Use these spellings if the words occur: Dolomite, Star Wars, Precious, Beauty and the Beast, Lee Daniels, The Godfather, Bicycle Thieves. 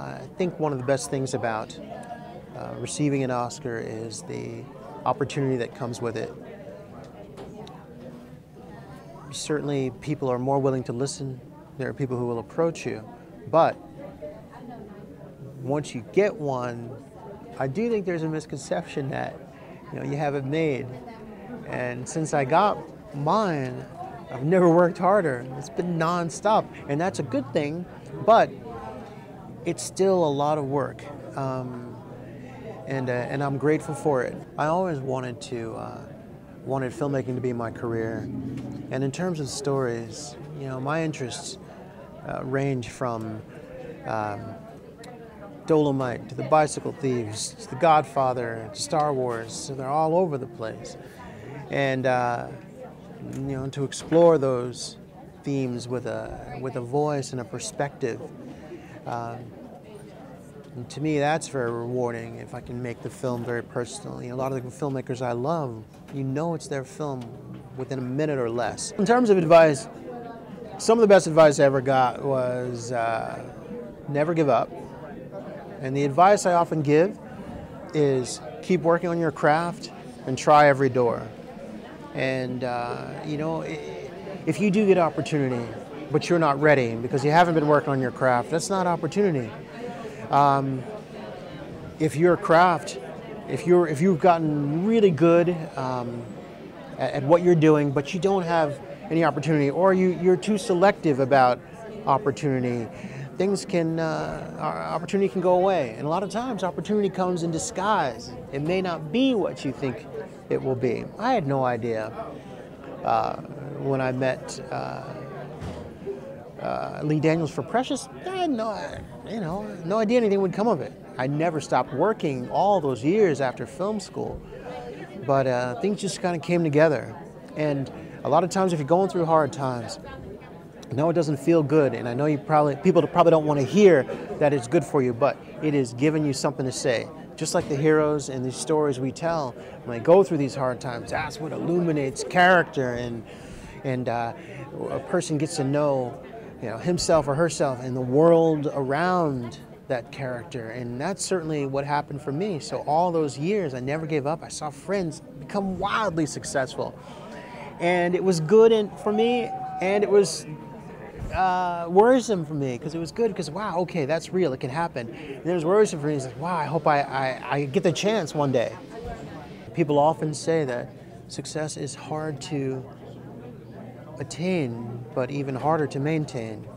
I think one of the best things about receiving an Oscar is the opportunity that comes with it. Certainly people are more willing to listen. There are people who will approach you, but once you get one, I do think there's a misconception that you have it made. And since I got mine, I've never worked harder. It's been nonstop, and that's a good thing, but it's still a lot of work. And I'm grateful for it. I always wanted to wanted filmmaking to be my career. And in terms of stories, my interests range from Dolomite to The Bicycle Thieves to The Godfather to Star Wars. So they're all over the place. And to explore those themes with a voice and a perspective. And to me, that's very rewarding if I can make the film very personal. A lot of the filmmakers I love, it's their film within a minute or less. In terms of advice, some of the best advice I ever got was never give up. And the advice I often give is keep working on your craft and try every door. And if you do get opportunity, but you're not ready because you haven't been working on your craft, that's not opportunity. If your craft, if you've gotten really good at what you're doing, but you don't have any opportunity, or you're too selective about opportunity, things can opportunity can go away. And a lot of times, opportunity comes in disguise. It may not be what you think it will be. I had no idea when I met Lee Daniels for Precious. I had no idea anything would come of it. I never stopped working all those years after film school, but things just kind of came together. And a lot of times, if you're going through hard times, I know it doesn't feel good, and I know people probably don't want to hear that it's good for you, but it is giving you something to say. Just like the heroes and the stories we tell, when they go through these hard times, that's what illuminates character, and a person gets to know himself or herself and the world around that character. And that's certainly what happened for me. So all those years, I never gave up. I saw friends become wildly successful. And it was good for me, and it was worrisome for me, because it was good because, wow, okay, that's real, it can happen. And it was worrisome for me. It's like, wow, I hope I get the chance one day. People often say that success is hard to attain, but even harder to maintain.